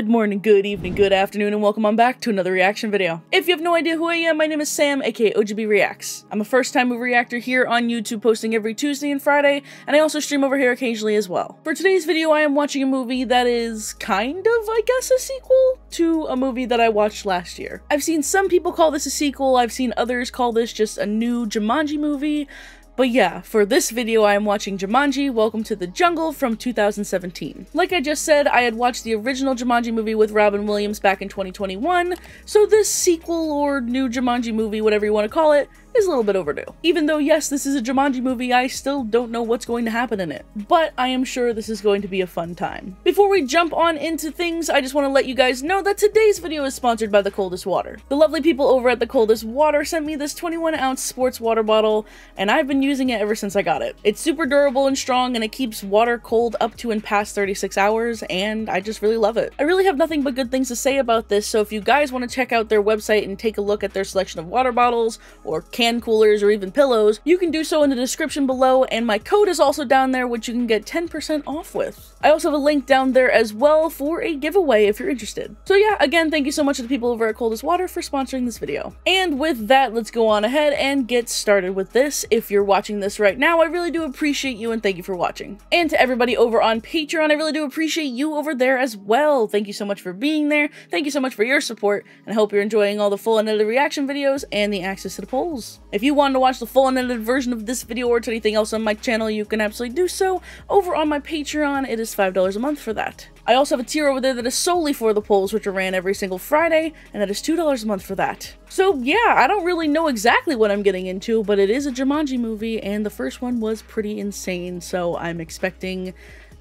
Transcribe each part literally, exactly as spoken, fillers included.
Good morning, good evening, good afternoon, and welcome on back to another reaction video. If you have no idea who I am, my name is Sam, aka O G B Reacts. I'm a first-time movie reactor here on YouTube, posting every Tuesday and Friday, and I also stream over here occasionally as well. For today's video, I am watching a movie that is kind of, I guess, a sequel to a movie that I watched last year. I've seen some people call this a sequel, I've seen others call this just a new Jumanji movie. But yeah, for this video I am watching Jumanji: Welcome to the Jungle from two thousand seventeen. Like I just said, I had watched the original Jumanji movie with Robin Williams back in twenty twenty-one, so this sequel or new Jumanji movie, whatever you want to call it, is a little bit overdue. Even though, yes, this is a Jumanji movie, I still don't know what's going to happen in it, but I am sure this is going to be a fun time. Before we jump on into things, I just want to let you guys know that today's video is sponsored by The Coldest Water. The lovely people over at The Coldest Water sent me this twenty-one ounce sports water bottle, and I've been using it ever since I got it. It's super durable and strong, and it keeps water cold up to and past thirty-six hours, and I just really love it. I really have nothing but good things to say about this, so if you guys want to check out their website and take a look at their selection of water bottles, or can coolers, or even pillows, you can do so in the description below, and my code is also down there, which you can get ten percent off with. I also have a link down there as well for a giveaway if you're interested. So yeah, again, thank you so much to the people over at Coldest Water for sponsoring this video. And with that, let's go on ahead and get started with this. If you're watching this right now, I really do appreciate you and thank you for watching. And to everybody over on Patreon, I really do appreciate you over there as well. Thank you so much for being there, thank you so much for your support, and I hope you're enjoying all the full and edited reaction videos and the access to the polls. If you wanted to watch the full and edited version of this video or to anything else on my channel, you can absolutely do so over on my Patreon. It is five dollars a month for that. I also have a tier over there that is solely for the polls, which are ran every single Friday, and that is two dollars a month for that. So yeah, I don't really know exactly what I'm getting into, but it is a Jumanji movie, and the first one was pretty insane, so I'm expecting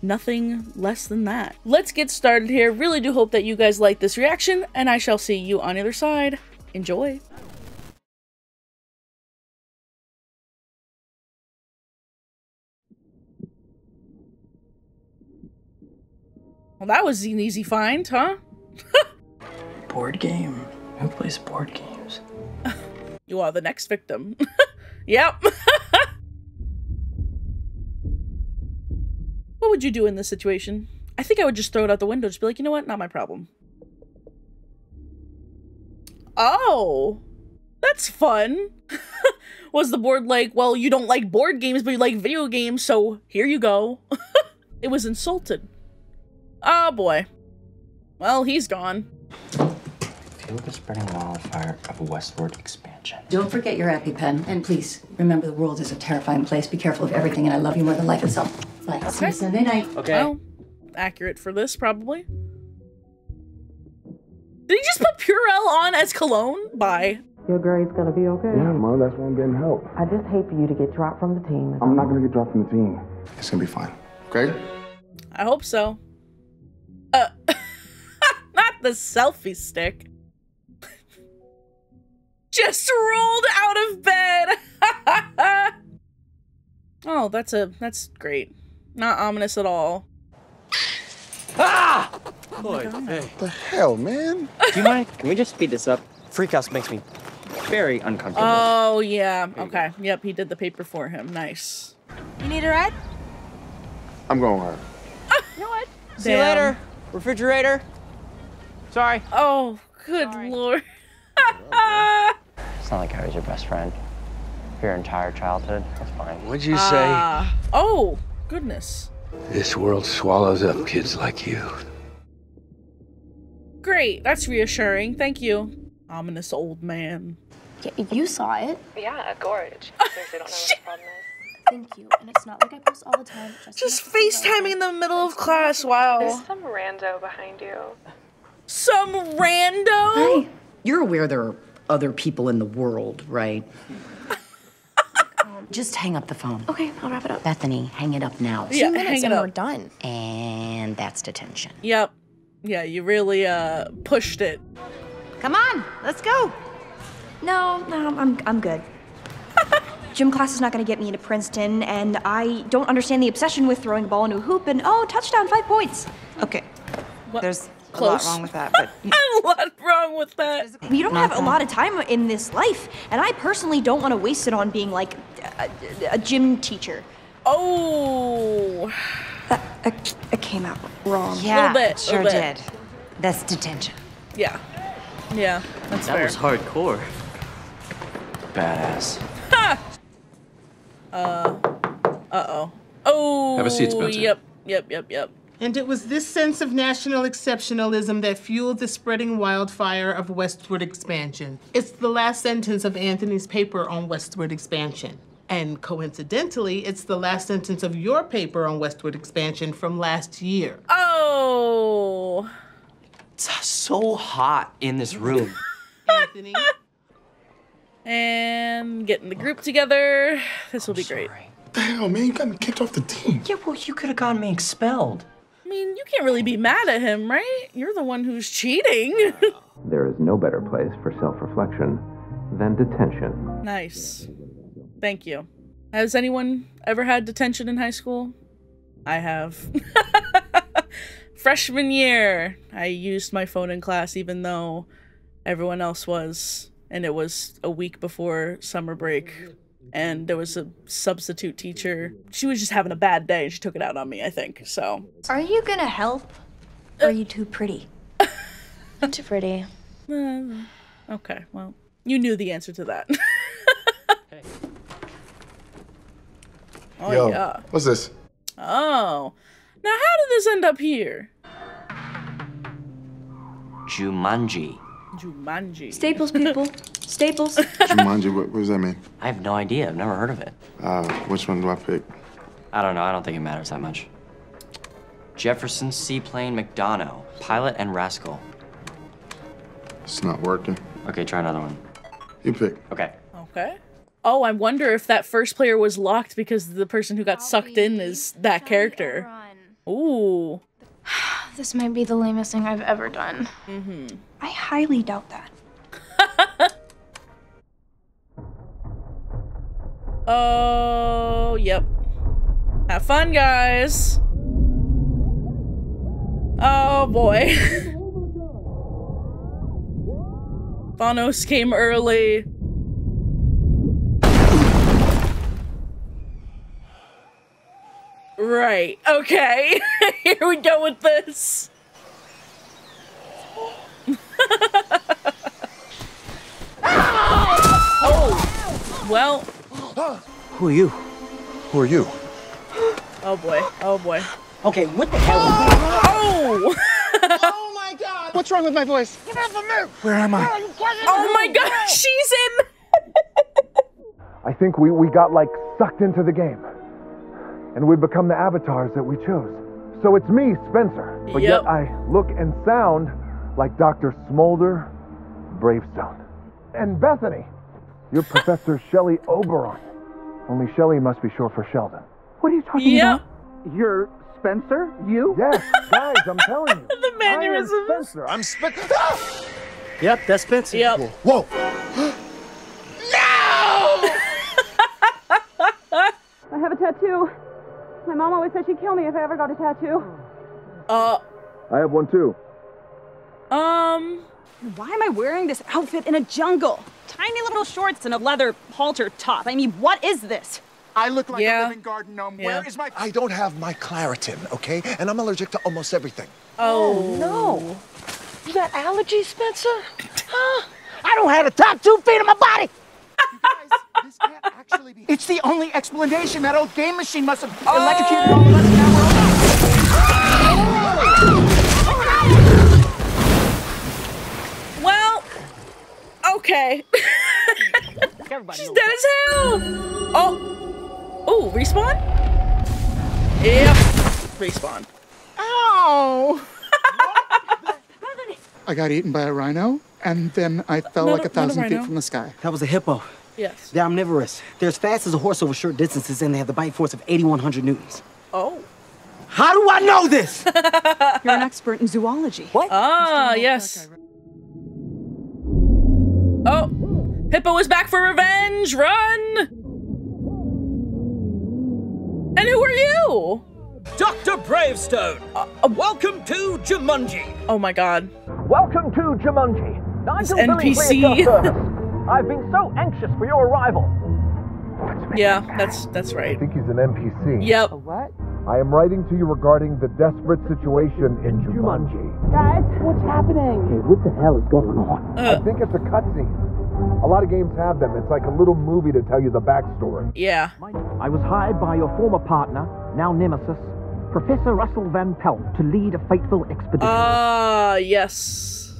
nothing less than that. Let's get started here. Really do hope that you guys like this reaction, and I shall see you on the other side. Enjoy! Well, that was an easy find, huh? Board game. Who plays board games? You are the next victim. Yep. What would you do in this situation? I think I would just throw it out the window. Just be like, you know what? Not my problem. Oh, that's fun. Was the board like, well, you don't like board games, but you like video games, so here you go. It was insulted. Oh boy. Well, he's gone. Feel the spreading wildfire of a westward expansion. Don't forget your EpiPen, and please remember the world is a terrifying place. Be careful of everything, and I love you more than life itself. Like okay. Sunday night. Okay. Well, accurate for this probably. Did he just put Purell on as cologne? Bye. Your grade's gonna be okay. Yeah, Mo. That's why I'm getting help. I just hate for you to get dropped from the team. I'm not gonna get dropped from the team. It's gonna be fine. Okay. I hope so. Uh, not the selfie stick. Just rolled out of bed. Oh, that's a that's great. Not ominous at all. Ah! Lloyd, oh hey. What the hell, man? Do you mind? Can we just speed this up? Freakhouse makes me very uncomfortable. Oh yeah. Okay. Yep. He did the paper for him. Nice. You need a ride? I'm going hard. You know what? See you later. Refrigerator. Sorry. Oh, good Sorry. Lord. It's not like I was your best friend for your entire childhood. That's fine. What'd you say? Uh, oh, goodness. This world swallows up kids like you. Great. That's reassuring. Thank you. Ominous old man. Yeah, you saw it. Yeah, a gorge. I seriously don't know what the problem is. Thank you, and it's not like I post all the time. Just, just FaceTiming in the middle of class, wow. There's some rando behind you. Some rando? Hi. You're aware there are other people in the world, right? Just hang up the phone. Okay, I'll wrap it up. Bethany, hang it up now. Yeah, Two minutes and we're done. And that's detention. Yep. Yeah, you really uh, pushed it. Come on, let's go. No, no, I'm, I'm good. Gym class is not going to get me into Princeton, and I don't understand the obsession with throwing a ball into a hoop and, oh, touchdown, five points. Okay. What? There's Close. a lot wrong with that. But a lot wrong with that. We don't not have that. a lot of time in this life, and I personally don't want to waste it on being, like, a, a gym teacher. Oh. That, that, that came out wrong. Yeah, sure did. That's detention. Yeah. Yeah, that's that fair. was hardcore. Badass. Ha! Uh, uh-oh. Oh, have a seat, Spencer. Yep, yep, yep, yep. And it was this sense of national exceptionalism that fueled the spreading wildfire of westward expansion. It's the last sentence of Anthony's paper on westward expansion. And coincidentally, it's the last sentence of your paper on westward expansion from last year. Oh! It's so hot in this room. Anthony. And getting the group together. This will I'm be sorry. great. What the hell, man? You got kicked off the team. Yeah, well, you could have gotten me expelled. I mean, you can't really be mad at him, right? You're the one who's cheating. There is no better place for self-reflection than detention. Nice. Thank you. Has anyone ever had detention in high school? I have. Freshman year, I used my phone in class even though everyone else was, and it was a week before summer break, and there was a substitute teacher. She was just having a bad day, and she took it out on me, I think, so. Are you gonna help, or are you too pretty? I'm too pretty. Uh, okay, well, you knew the answer to that. Oh, yo, yeah. What's this? Oh. Now, how did this end up here? Jumanji. Jumanji. Staples, people. Staples. Jumanji, what, what does that mean? I have no idea. I've never heard of it. Uh, which one do I pick? I don't know. I don't think it matters that much. Jefferson, Seaplane, McDonough, Pilot, and Rascal. It's not working. Okay, try another one. You pick. Okay. Okay. Oh, I wonder if that first player was locked because the person who got sucked in is that character. Ooh. This might be the lamest thing I've ever done. Mm-hmm. I highly doubt that. Oh, yep. Have fun, guys. Oh, boy. Thanos came early. Right, okay. Here we go with this. Oh, well. Who are you? Who are you? Oh boy, oh boy. Okay, what the hell? Oh! Oh my God! What's wrong with my voice? Get off of me! Where am I? Oh my God, she's in! I think we, we got like sucked into the game. And we become the avatars that we chose. So it's me, Spencer. But yep. yet I look and sound like Doctor Smolder Bravestone. And Bethany, you're Professor Shelley Oberon. Only Shelley must be short for Sheldon. What are you talking yep. about? You're Spencer? You? Yes, guys, I'm telling you. The mannerisms. I am Spencer. I'm Spencer. Yep, that's Spencer. Yep. Whoa. No! I have a tattoo. My mom always said she'd kill me if I ever got a tattoo. Uh. I have one too. Um. Why am I wearing this outfit in a jungle? Tiny little shorts and a leather halter top. I mean, what is this? I look like yeah. a living garden gnome. Yeah. Where is my... I don't have my Claritin, okay? And I'm allergic to almost everything. Oh, no. Is that allergy, Spencer? Huh? I don't have a top two feet of my body. You guys, this can't actually be... It's the only explanation. That old game machine must have oh. electrocuted all of us. Now we're alive. Well, okay. She's dead as hell. Oh, oh, respawn. Yep, respawn. Ow! I got eaten by a rhino, and then I fell not like a, a thousand a feet from the sky. That was a hippo. Yes. They're omnivorous. They're as fast as a horse over short distances, and they have the bite force of eighty-one hundred newtons. Oh. How do I know this? You're an expert in zoology. What? Ah, yes. Oh, hippo is back for revenge. Run! And who are you? Doctor Bravestone. Uh, uh, welcome to Jumanji. Oh my God. Welcome to Jumanji. Nigel N P C. I've been so anxious for your arrival. Yeah, that's that's right. I think he's an N P C. Yep. A what? I am writing to you regarding the desperate situation in Jumanji. Guys, what's happening? Hey, what the hell is going on? Uh. I think it's a cutscene. A lot of games have them. It's like a little movie to tell you the backstory. Yeah. I was hired by your former partner, now nemesis, Professor Russell Van Pelt, to lead a fateful expedition. Ah, uh, yes.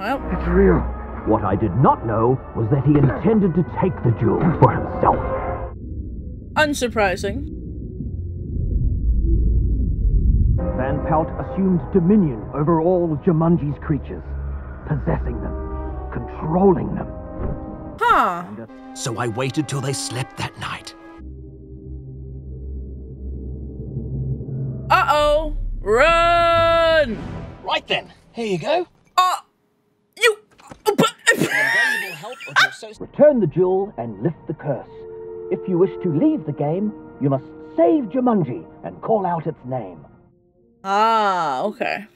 Well. It's real. What I did not know was that he intended to take the jewel for himself. Unsurprising. Van Pelt assumed dominion over all Jumanji's creatures, possessing them, controlling them. Huh. So I waited till they slept that night. Uh-oh. Run! Right then. Here you go. Uh, you... help of your so Return the jewel and lift the curse. If you wish to leave the game, you must save Jumanji and call out its name. Ah, okay.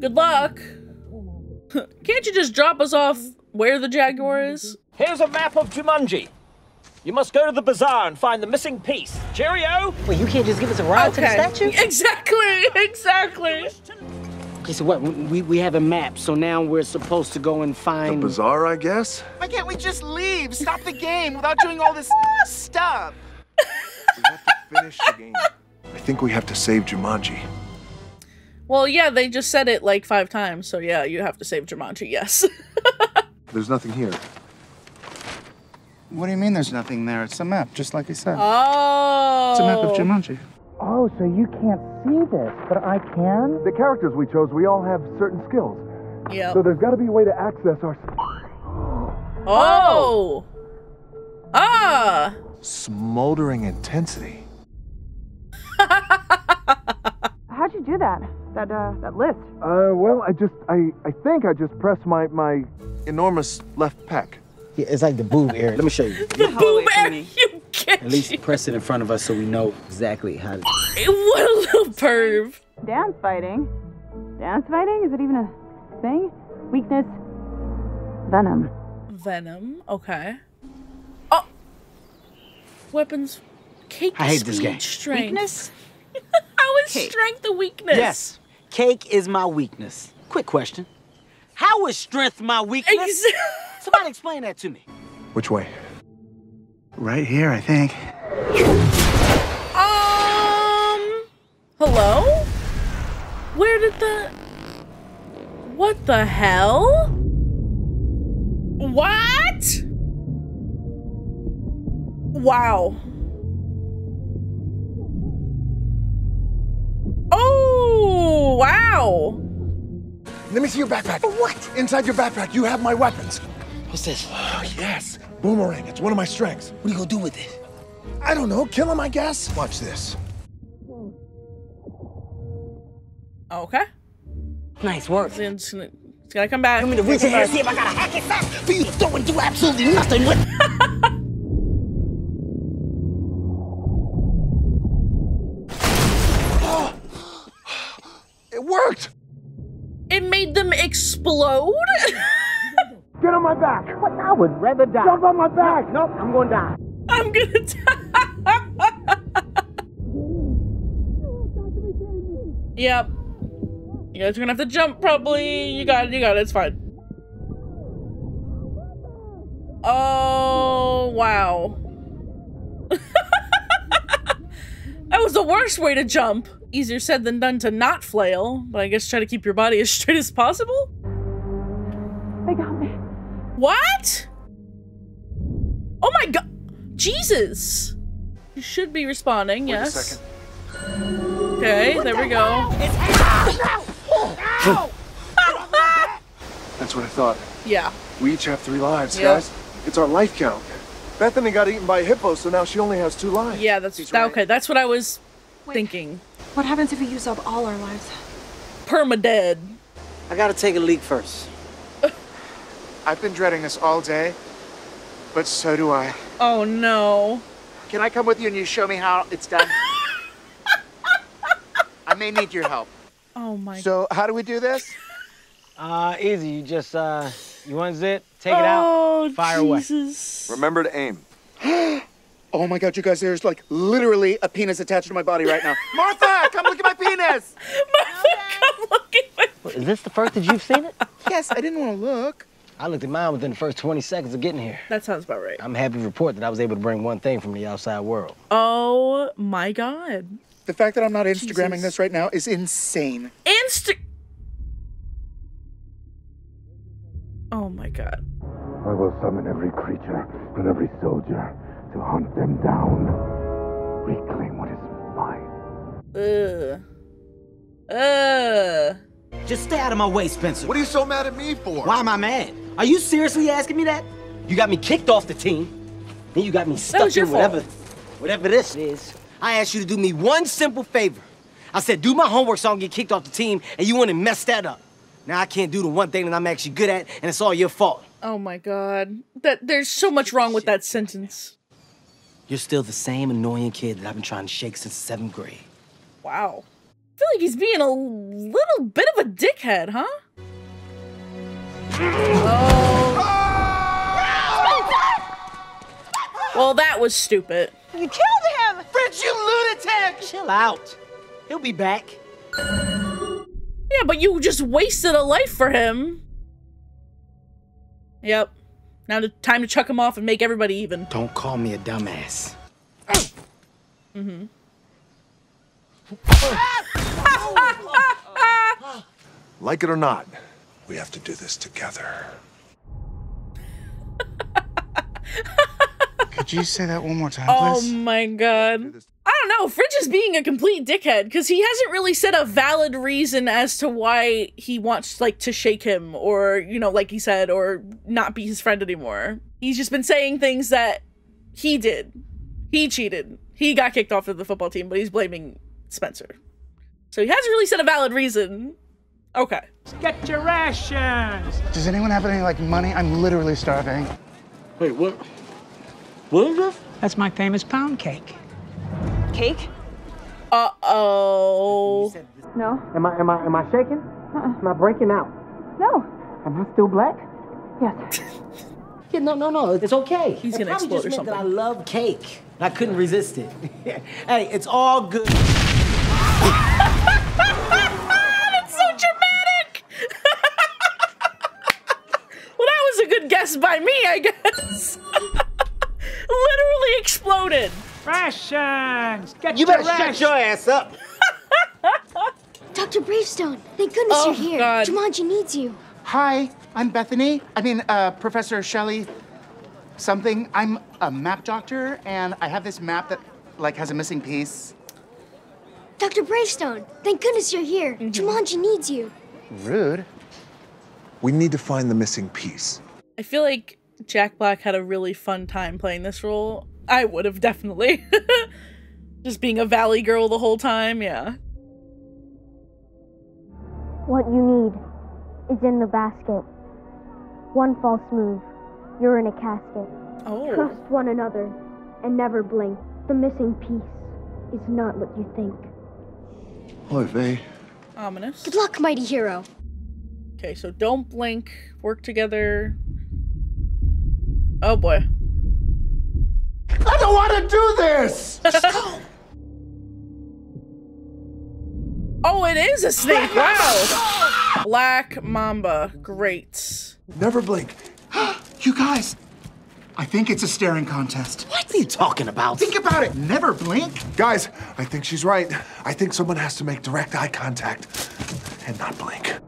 Good luck. Can't you just drop us off where the Jaguar is? Here's a map of Jumanji. You must go to the bazaar and find the missing piece. Cheerio! Wait, you can't just give us a ride okay. to the statue? Exactly, exactly. Okay, so what, we, we have a map, so now we're supposed to go and find... The bazaar, I guess? Why can't we just leave? Stop the game without doing all this stuff. We have to finish the game. I think we have to save Jumanji. Well, yeah, they just said it like five times, so yeah, you have to save Jumanji, yes. There's nothing here. What do you mean there's nothing there? It's a map, just like you said. Oh! It's a map of Jumanji. Oh, so you can't see this, but I can? The characters we chose, we all have certain skills. Yeah. So there's got to be a way to access our... Oh! Oh. Ah! Smoldering intensity. How'd you do that? That, uh, that list? Uh, well, I just... I, I think I just pressed my, my enormous left pec. Yeah, it's like the boob area. Let me show you. The boob area, you can't. At least press it in front of us so we know exactly how to... What a little perv. Dance fighting? Dance fighting? Is it even a thing? Weakness. Venom. Venom? Okay. Oh! Weapons. Cake I hate speed, this game. Strength. Weakness? How is Cake. strength a weakness? Yes. Cake is my weakness. Quick question. How is strength my weakness? Exactly. Somebody explain that to me. Which way? Right here, I think. Um... Hello? Where did the... What the hell? What? Wow. Oh, wow. Let me see your backpack. What? Inside your backpack, you have my weapons. What's this? Oh, yes. Boomerang. It's one of my strengths. What are you going to do with it? I don't know. Kill him, I guess. Watch this. Okay. Nice work. It's gonna, it's gonna come back. You want me to reach in here and see if I got a hack it back? For you to throw and do absolutely nothing with. It worked. It made them explode? Get on my back! What? I would rather die. Jump on my back! Nope, I'm gonna die. I'm gonna die. Yep. You guys are gonna have to jump probably. You got it, you got it, it's fine. Oh, wow. That was the worst way to jump. Easier said than done to not flail, but I guess try to keep your body as straight as possible? They got me. What? Oh my god! Jesus! You should be responding, Wait yes. A second. Okay, what there the we go. It's ah! Ow! Ow! That's what I thought. Yeah. We each have three lives, yep. guys. It's our life count. Bethany got eaten by a hippo, so now she only has two lives. Yeah, that's that, right. okay. That's what I was Wait, thinking. What happens if we use up all our lives? Perma dead. I gotta take a leak first. I've been dreading this all day, but so do I. Oh, no. Can I come with you and you show me how it's done? I may need your help. Oh, my. So how do we do this? Uh, easy. You just, uh, you unzip, take oh, it out, fire Jesus. away. Remember to aim. Oh my God, you guys, there's like literally a penis attached to my body right now. Martha, come look at my penis! Martha, come look at my penis! Is this the first that you've seen it? Yes, I didn't want to look. I looked at mine within the first twenty seconds of getting here. That sounds about right. I'm happy to report that I was able to bring one thing from the outside world. Oh my God. The fact that I'm not Instagramming Jesus. This right now is insane. Insta- Oh my God. I will summon every creature and every soldier to hunt them down. Reclaim what is mine. Ugh. Ugh. Just stay out of my way, Spencer. What are you so mad at me for? Why am I mad? Are you seriously asking me that? You got me kicked off the team. Then you got me stuck in whatever, whatever this is. I asked you to do me one simple favor. I said, do my homework so I don't get kicked off the team, and you want to mess that up. Now I can't do the one thing that I'm actually good at, and it's all your fault. Oh my God. That there's so much wrong with that sentence. You're still the same annoying kid that I've been trying to shake since seventh grade. Wow. I feel like he's being a little bit of a dickhead, huh? Oh. Well, that was stupid. You killed him! Fritz, you lunatic! Chill out. He'll be back. Yeah, but you just wasted a life for him. Yep. Now the time to chuck him off and make everybody even. Don't call me a dumbass. Oh. Mm-hmm. Like it or not, we have to do this together. Could you say that one more time, oh please? Oh my God. I don't know. Fridge is being a complete dickhead because he hasn't really said a valid reason as to why he wants like to shake him or, you know, like he said, or not be his friend anymore. He's just been saying things that he did. He cheated. He got kicked off of the football team, but he's blaming Spencer. So he hasn't really said a valid reason. Okay. Get your rations. Does anyone have any, like, money? I'm literally starving. Wait, what? What is this? That's my famous pound cake. Cake? Uh-oh. No. Am I, am I, am I shaking? Uh-uh. Am I breaking out? No. Am I still black? Yes. Yeah, no, no, no. It's okay. He's going to explode just or something. That I love cake. I couldn't resist it. Hey, it's all good. That's so dramatic. Well, that was a good guess by me, I guess. Literally exploded. Rations. Get you better rations. Shut your ass up. Doctor Bravestone, thank goodness oh, you're here. God. Jumanji needs you. Hi, I'm Bethany. I mean, uh, Professor Shelley. Something. I'm a map doctor, and I have this map that, like, has a missing piece. Doctor Bravestone, thank goodness you're here. Mm-hmm. Jumanji needs you. Rude. We need to find the missing piece. I feel like Jack Black had a really fun time playing this role. I would have, definitely. Just being a valley girl the whole time, yeah. What you need is in the basket. One false move. You're in a casket. Oh. Trust one another and never blink. The missing piece is not what you think. Hello, Faye. Ominous. Good luck, mighty hero. Okay, so don't blink. Work together. Oh, boy. I don't want to do this! Oh, it is a snake. Wow. Black Mamba. Great. Never blink. You guys, I think it's a staring contest. What are you talking about? Think about it. Never blink. Guys, I think she's right. I think someone has to make direct eye contact and not blink.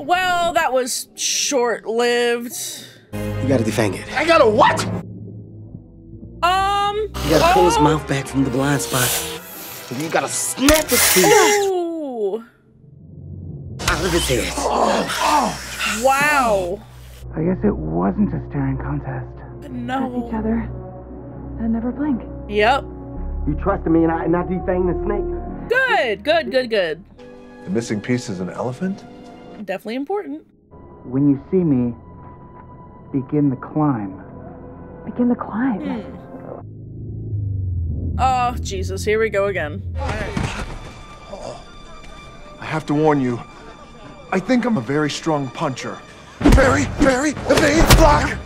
Well, that was short-lived. You gotta defang it. I gotta what? Um. You gotta oh. pull his mouth back from the blind spot. And you gotta snap his teeth. Oh, oh. Wow. I guess it wasn't a staring contest. No. At each other and never blink. Yep. You trusted me and I, and I defanged the snake. Good, good, good, good. The missing piece is an elephant? Definitely important. When you see me, begin the climb. Begin the climb? Mm. Oh, Jesus. Here we go again. I have to warn you. I think I'm a very strong puncher. Very, very evade block.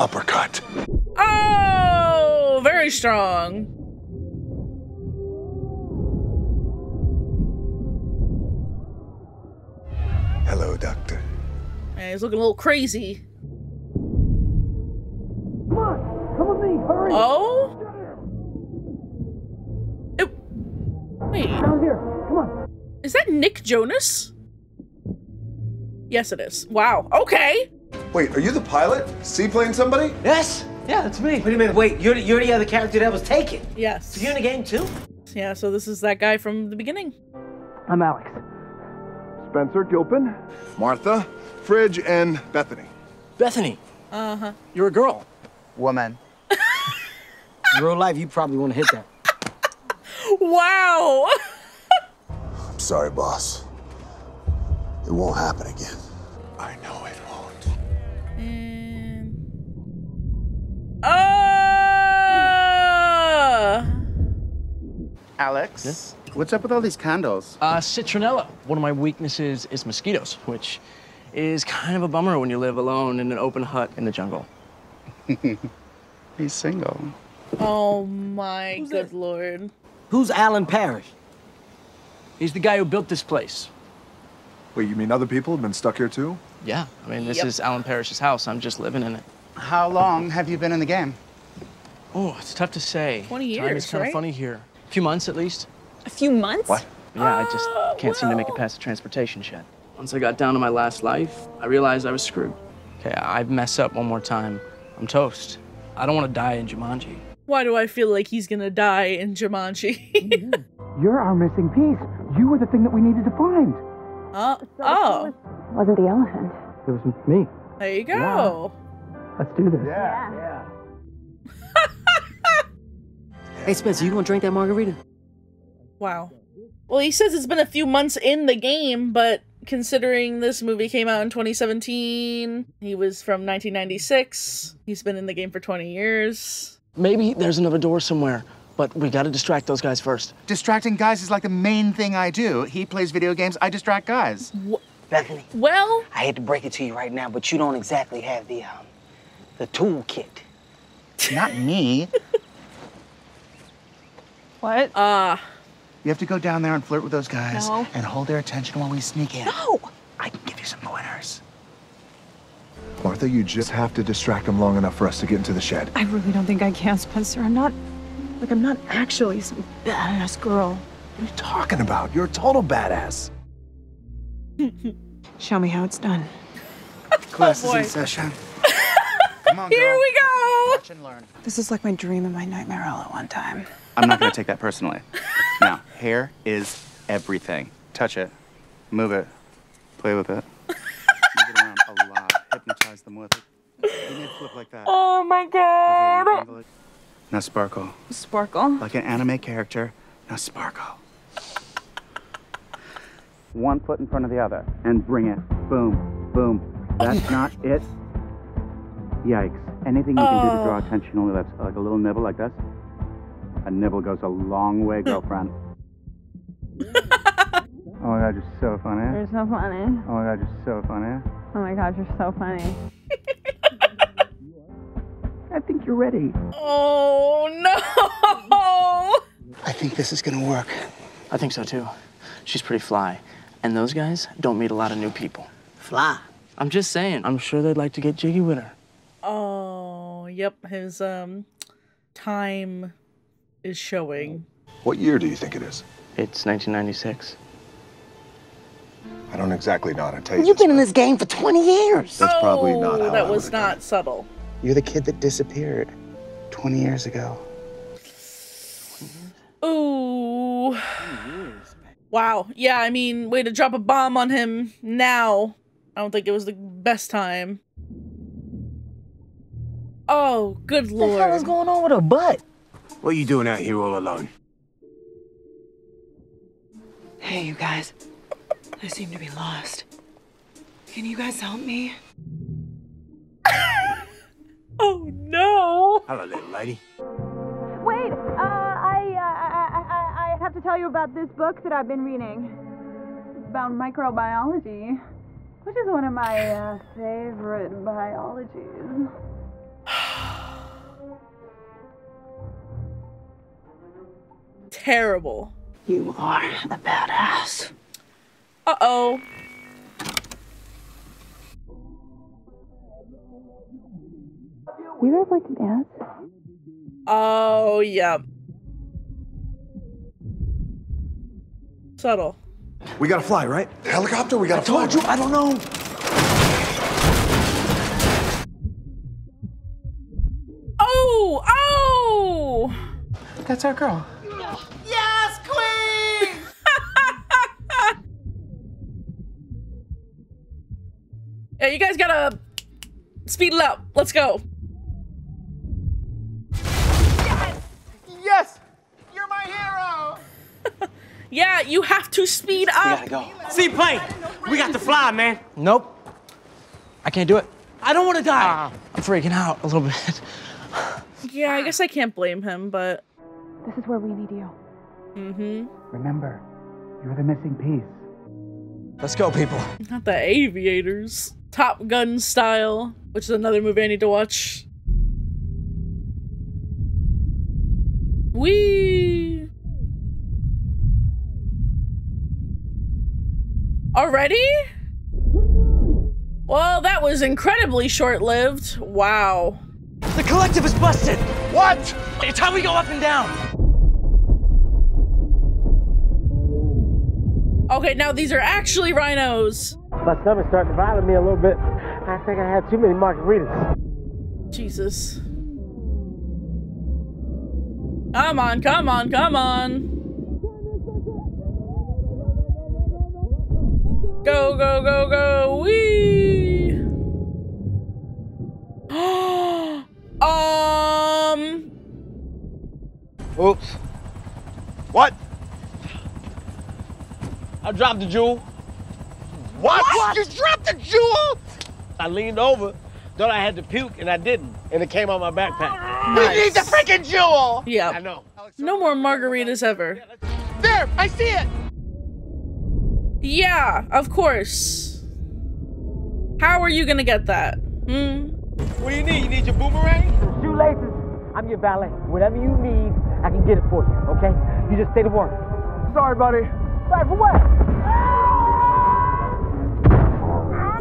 Uppercut. Oh, very strong. Hello, Doctor. Man, he's looking a little crazy. Come on, come with me, hurry. Oh? It... Wait. Down here, come on. Is that Nick Jonas? Yes, it is. Wow, okay. Wait, are you the pilot? Seaplane somebody? Yes, yeah, that's me. Wait a minute, wait, you're, you're the other character that was taken. Yes. So you're in the game too? Yeah, so this is that guy from the beginning. I'm Alex. Spencer, Gilpin, Martha, Fridge, and Bethany. Bethany. Uh-huh. You're a girl. Woman. In real life, you probably want to hit that. Wow. I'm sorry, boss. It won't happen again. I know it won't. And... Oh! Alex? Yes? What's up with all these candles? Uh, citronella. One of my weaknesses is mosquitoes, which is kind of a bummer when you live alone in an open hut in the jungle. He's single. Oh my Who's good that? Lord. Who's Alan Parrish? He's the guy who built this place. Wait, you mean other people have been stuck here too? Yeah, I mean, this yep. is Alan Parrish's house. I'm just living in it. How long have you been in the game? Oh, it's tough to say. twenty years, Time is kind right? of funny here. A few months at least. A few months? What? Yeah, I just can't well. seem to make it past the transportation shed. Once I got down to my last life, I realized I was screwed. Okay, I mess up one more time, I'm toast. I don't want to die in Jumanji. Why do I feel like he's gonna die in Jumanji? Oh, you're our missing piece. You were the thing that we needed to find. Uh, oh. It wasn't the elephant. It was me. There you go. Yeah. Let's do this. Yeah. yeah. yeah. Hey, Spencer, you gonna drink that margarita? Wow. Well, he says it's been a few months in the game, but considering this movie came out in twenty seventeen, he was from nineteen ninety-six, he's been in the game for twenty years. Maybe there's another door somewhere, but we gotta distract those guys first. Distracting guys is like the main thing I do. He plays video games, I distract guys. Wh Bethany. Well? I hate to break it to you right now, but you don't exactly have the, um, the toolkit. Not me. What? Ah. Uh, You have to go down there and flirt with those guys no. and hold their attention while we sneak in. No! I can give you some pointers. Martha, you just have to distract them long enough for us to get into the shed. I really don't think I can, Spencer. I'm not, like, I'm not actually some badass girl. What are you talking about? You're a total badass. Show me how it's done. Class is in session. Come on, girl. Here we go! Watch and learn. This is like my dream and my nightmare all at one time. I'm not gonna take that personally. Now, hair is everything. Touch it, move it, play with it. Move it around a lot, hypnotize them with it. You need to flip like that. Oh my God. Okay, now sparkle. Sparkle? Like an anime character, now sparkle. One foot in front of the other and bring it. Boom, boom. That's not it. Yikes. Anything you can do to draw attention only lifts, like a little nibble like this. A nibble goes a long way, girlfriend. Oh my God, you're so funny. You're so funny. Oh my God, you're so funny. Oh my God, you're so funny. I think you're ready. Oh no! I think this is gonna work. I think so too. She's pretty fly. And those guys don't meet a lot of new people. Fly? I'm just saying, I'm sure they'd like to get jiggy with her. Oh, yep, his um, time is showing. What year do you think it is? It's nineteen ninety-six. I don't exactly know how to tell you. You've been in this game for twenty years. That's probably not how that was not subtle. You're the kid that disappeared twenty years ago. Ooh. Wow. Yeah, I mean, way to drop a bomb on him now. I don't think it was the best time. Oh, good Lord. What the hell is going on with her butt? What are you doing out here all alone? Hey, you guys. I seem to be lost. Can you guys help me? Oh, no. Hello, little lady. Wait, uh, I, uh, I, I, I have to tell you about this book that I've been reading. It's about microbiology. Which is one of my uh, favorite biologies. Terrible. You are a badass. Uh-oh. You guys like to dance? Oh, yeah. Subtle. We gotta fly, right? Helicopter, we gotta I fly. I told you, I don't know. Oh, oh! That's our girl. Yes, queen! Yeah, you guys gotta speed it up. Let's go. Yes! You're my hero! Yeah, you have to speed up. We gotta go. Seaplane! We got to fly, man. Nope. I can't do it. I don't want to die. Uh, I'm freaking out a little bit. Yeah, I guess I can't blame him, but... This is where we need you. Mm-hmm. Remember, you're the missing piece. Let's go, people. Not the aviators. Top Gun style, which is another movie I need to watch. Wee! Already? Well, that was incredibly short-lived. Wow. The collective is busted! What? It's how we go up and down! Okay, now these are actually rhinos. My stomach started bothering me a little bit. I think I had too many margaritas. Jesus. Come on, come on, come on. Go, go, go, go. Wee. um. Oops. What? I dropped the jewel. What? What? You dropped the jewel? I leaned over. Thought I had to puke, and I didn't. And it came on my backpack. Nice. We need the freaking jewel! Yeah. I know. No more margaritas ever. There! I see it! Yeah, of course. How are you gonna get that? Hmm? What do you need? You need your boomerang? Your shoelaces. I'm your valet. Whatever you need, I can get it for you, okay? You just stay to work. Sorry, buddy. Sorry for what?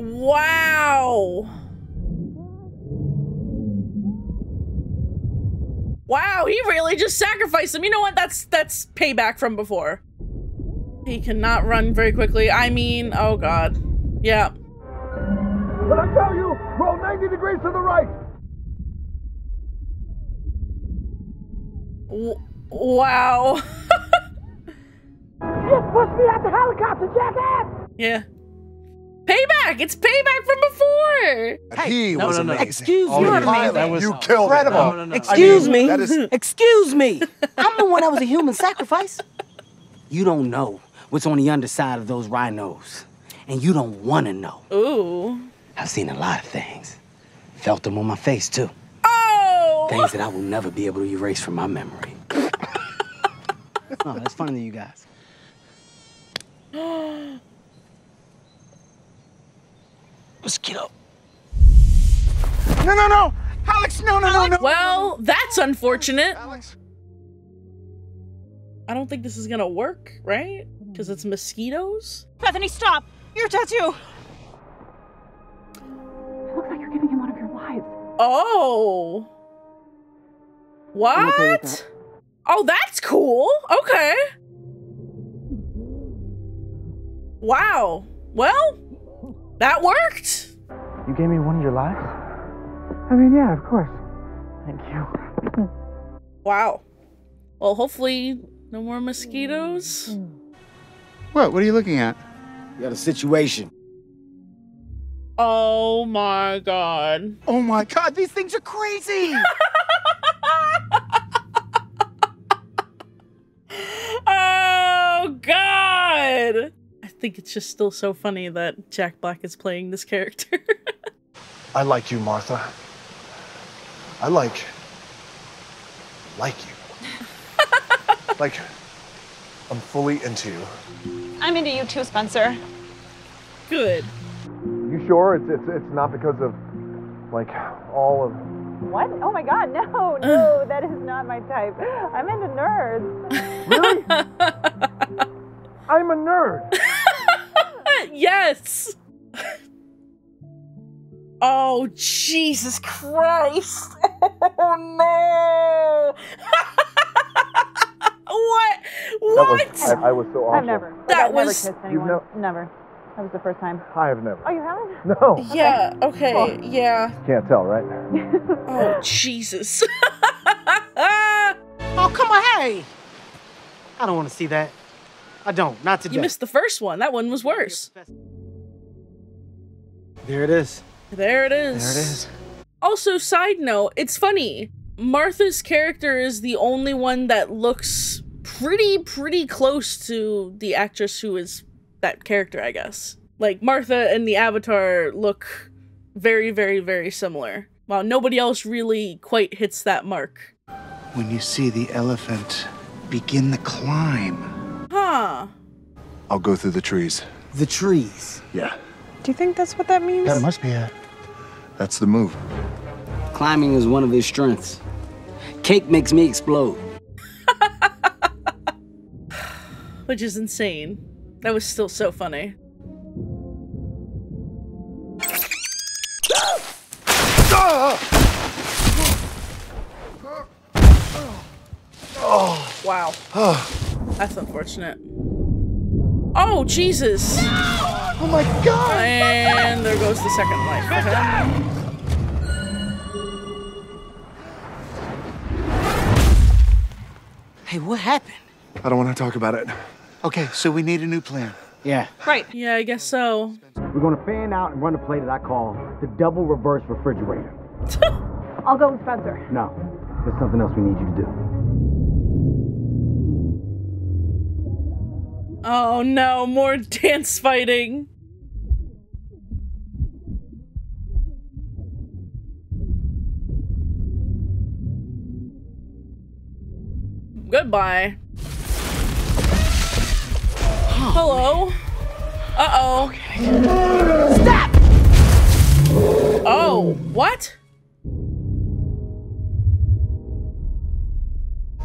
Wow. Wow, he really just sacrificed him. You know what? That's that's payback from before. He cannot run very quickly. I mean, oh god. Yeah. But I tell you, roll ninety degrees to the right. W wow. You pushed me out the helicopter, jackass! Yeah. Payback! It's payback from before! Hey, he no, was no, no, amazing. Excuse me. That was you killed it. Incredible. No, no, no. Excuse I mean, me. That is... Excuse me. I'm the one that was a human sacrifice. You don't know what's on the underside of those rhinos. And you don't want to know. Ooh. I've seen a lot of things. Felt them on my face, too. Oh! Things that I will never be able to erase from my memory. Oh, that's funny to you guys. Let's get up. No, no, no! Alex, no, no, Alex, no, no! Well, that's unfortunate. Alex. I don't think this is gonna work, right? Because it's mosquitoes? Bethany, stop! Your tattoo! It looks like you're giving him one of your lives. Oh! What? Okay that. Oh, that's cool! Okay. Wow. Well... That worked! You gave me one of your lives? I mean, yeah, of course. Thank you. Wow. Well, hopefully, no more mosquitoes. What? What are you looking at? You got a situation. Oh my god. Oh my god, these things are crazy! Oh god! I think it's just still so funny that Jack Black is playing this character. I like you, Martha. I like... like you. Like, I'm fully into you. I'm into you too, Spencer. Good. sure it's it's it's not because of like all of. What? Oh my God! No, no, that is not my type. I'm into nerds. Really? I'm a nerd. Yes. Oh Jesus Christ! Oh no! What? What? Was, I, I was so awful. I've never. That I've was. Never kissed anyone. Never. never. That was the first time. I have never. Oh, you haven't? No. Okay. Yeah, okay, well, yeah. Can't tell, right? Oh, Jesus. Oh, come on, hey! I don't want to see that. I don't, not today. You missed the first one. That one was worse. There it is. There it is. There it is. Also, side note, it's funny. Martha's character is the only one that looks pretty, pretty close to the actress who is... that character, I guess. Like, Martha and the Avatar look very, very, very similar. While nobody else really quite hits that mark. When you see the elephant, begin the climb. Huh. I'll go through the trees. The trees? Yeah. Do you think that's what that means? That must be it. That's the move. Climbing is one of his strengths. Cake makes me explode. Which is insane. That was still so funny. Oh, wow. That's unfortunate. Oh, Jesus. No! Oh my God. And there goes the second life. Okay. Hey, what happened? I don't want to talk about it. Okay, so we need a new plan. Yeah. Right. Yeah, I guess so. We're gonna fan out and run a play that I call the double reverse refrigerator. I'll go with Spencer. No, there's something else we need you to do. Oh no, more dance fighting. Goodbye. Hello? Uh-oh. Okay. Stop! Oh, what?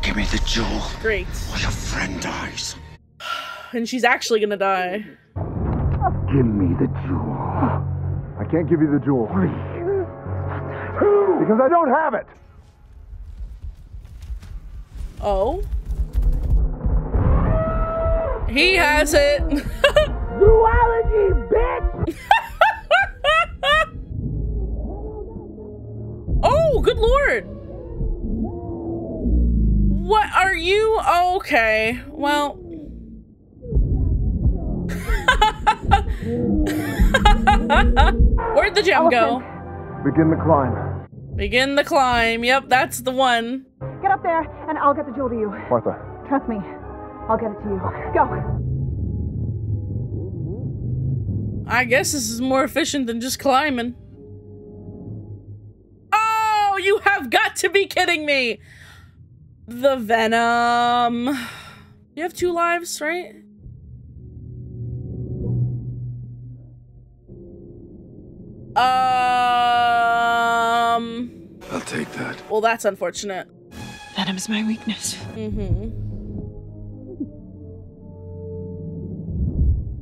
Give me the jewel. Great. Or your friend dies. And she's actually gonna die. Give me the jewel. I can't give you the jewel. Three. Two. Because I don't have it. Oh? He has it. Zoology, bitch. Oh, good Lord. What are you? Okay. Well. Where'd the gem go? Begin the climb. Begin the climb. Yep, that's the one. Get up there and I'll get the jewel to you. Martha. Trust me. I'll get it to you. Go. I guess this is more efficient than just climbing. Oh, you have got to be kidding me. The venom. You have two lives, right? Um. I'll take that. Well, that's unfortunate. Venom's my weakness. Mm-hmm.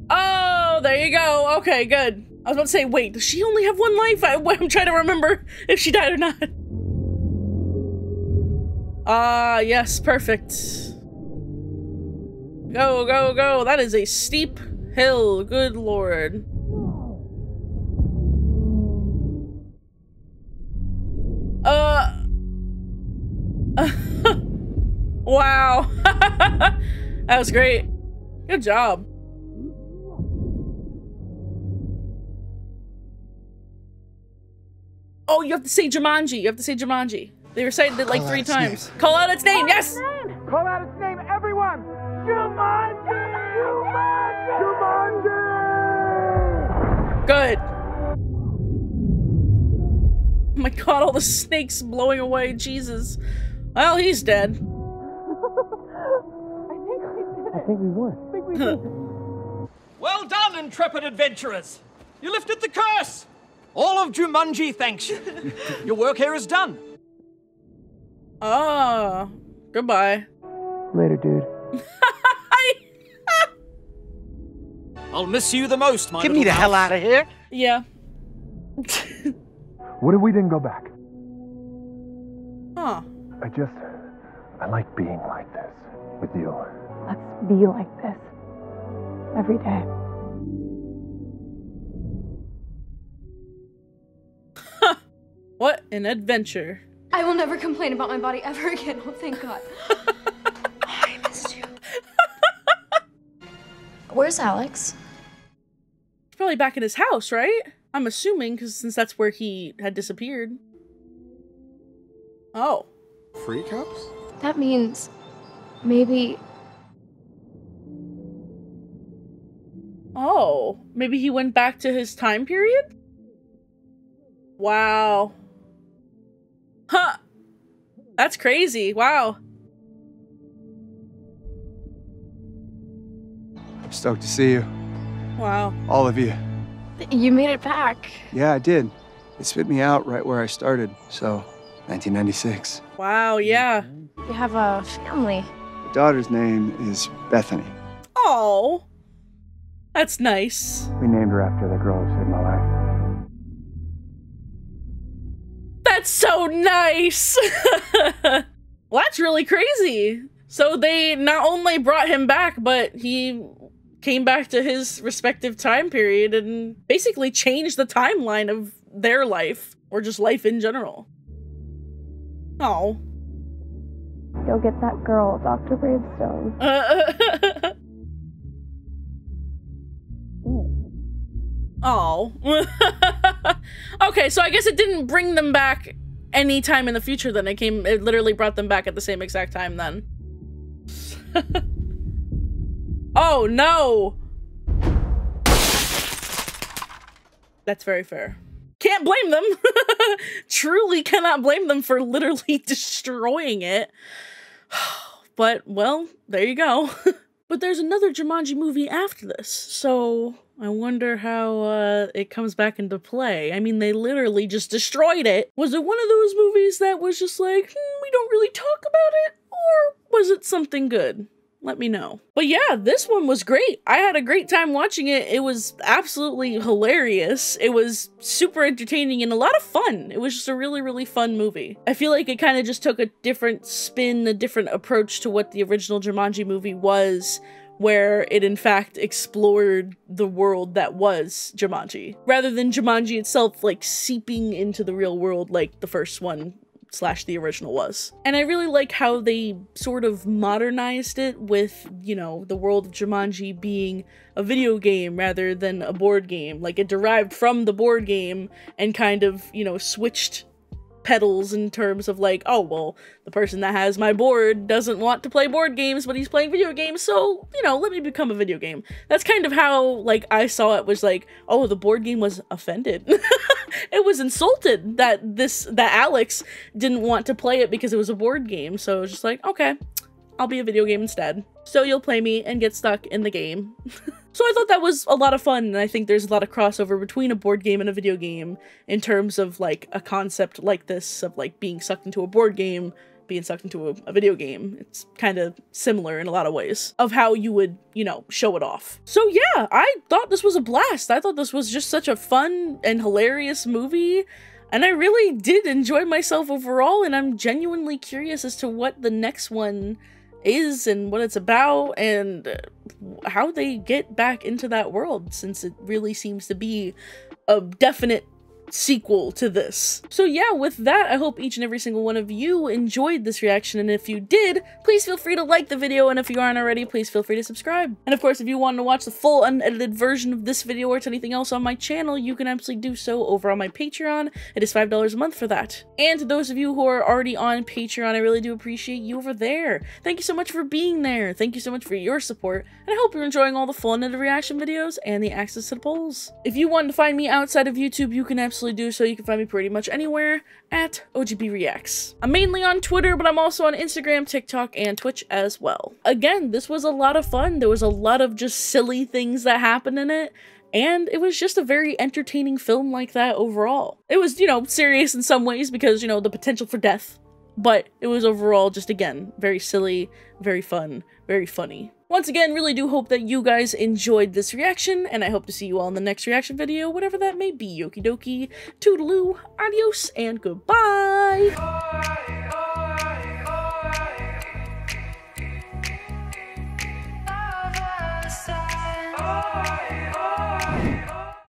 Oh, there you go. Okay, good. I was about to say, wait, does she only have one life? I, I'm trying to remember if she died or not. Ah, uh, yes, perfect. Go, go, go. That is a steep hill. Good Lord. Uh. Wow. That was great. Good job. Oh, you have to say Jumanji. You have to say Jumanji. They recited it like three times. Call out its name. Yes. Call out its name, everyone. Jumanji. Jumanji. Jumanji. Good. Oh my God! All the snakes blowing away. Jesus. Well, he's dead. I think we did it. I think we won. I think we did it. Well done, intrepid adventurers. You lifted the curse! All of Jumanji thanks you. Your work here is done. Ah, goodbye. Later, dude. I'll miss you the most, my Get me the house. hell out of here. Yeah. What if we didn't go back? Huh. I just, I like being like this with you. Let's be like this every day. What an adventure. I will never complain about my body ever again. Oh, thank God. I missed you. Where's Alex? He's probably back at his house, right? I'm assuming, because since that's where he had disappeared. Oh. Free cups? That means maybe... Oh, maybe he went back to his time period? Wow. Huh. That's crazy. Wow. I'm stoked to see you. Wow. All of you. You made it back. Yeah, I did. It spit me out right where I started, so nineteen ninety-six. Wow, yeah. You have a family. My daughter's name is Bethany. Oh, that's nice. We named her after the girl who saved my life. That's so nice. Well, that's really crazy. So they not only brought him back, but he came back to his respective time period and basically changed the timeline of their life, or just life in general. Oh. Go get that girl, Doctor Bravestone. Uh, Oh. Okay, so I guess it didn't bring them back any time in the future then. It came, it literally brought them back at the same exact time then. Oh, no. That's very fair. Can't blame them. Truly cannot blame them for literally destroying it. But, well, there you go. But there's another Jumanji movie after this, so... I wonder how uh, it comes back into play. I mean, they literally just destroyed it. Was it one of those movies that was just like, hmm, we don't really talk about it? Or was it something good? Let me know. But yeah, this one was great. I had a great time watching it. It was absolutely hilarious. It was super entertaining and a lot of fun. It was just a really, really fun movie. I feel like it kind of just took a different spin, a different approach to what the original Jumanji movie was, where it in fact explored the world that was Jumanji, rather than Jumanji itself like seeping into the real world like the first one slash the original was. And I really like how they sort of modernized it with, you know, the world of Jumanji being a video game rather than a board game. Like, it derived from the board game and kind of, you know, switched pedals in terms of like, oh, well, the person that has my board doesn't want to play board games, but he's playing video games, so, you know, let me become a video game. That's kind of how, like, I saw it, was like, oh, the board game was offended. It was insulted that this, that Alex didn't want to play it because it was a board game, so it was just like, okay, I'll be a video game instead. So you'll play me and get stuck in the game. So I thought that was a lot of fun, and I think there's a lot of crossover between a board game and a video game in terms of like a concept like this of like being sucked into a board game, being sucked into a, a video game. It's kind of similar in a lot of ways of how you would, you know, show it off. So yeah, I thought this was a blast. I thought this was just such a fun and hilarious movie. And I really did enjoy myself overall, and I'm genuinely curious as to what the next one is and what it's about and how they get back into that world, since it really seems to be a definite sequel to this. So yeah, with that, I hope each and every single one of you enjoyed this reaction, and if you did, please feel free to like the video, and if you aren't already, please feel free to subscribe. And of course, if you want to watch the full unedited version of this video or to anything else on my channel, you can absolutely do so over on my Patreon. It is five dollars a month for that. And to those of you who are already on Patreon, I really do appreciate you over there. Thank you so much for being there. Thank you so much for your support, and I hope you're enjoying all the full unedited reaction videos and the access to the polls. If you want to find me outside of YouTube, you can absolutely do so. You can find me pretty much anywhere at O G B Reacts. I'm mainly on Twitter, but I'm also on Instagram, TikTok, and Twitch as well. Again, this was a lot of fun. There was a lot of just silly things that happened in it, And it was just a very entertaining film like that overall. It was, you know, serious in some ways because, you know, the potential for death. But it was overall just, again, very silly, very fun, very funny. Once again, really do hope that you guys enjoyed this reaction, and I hope to see you all in the next reaction video, whatever that may be. Okie dokie, toodaloo, adios, and goodbye! Bye. Bye.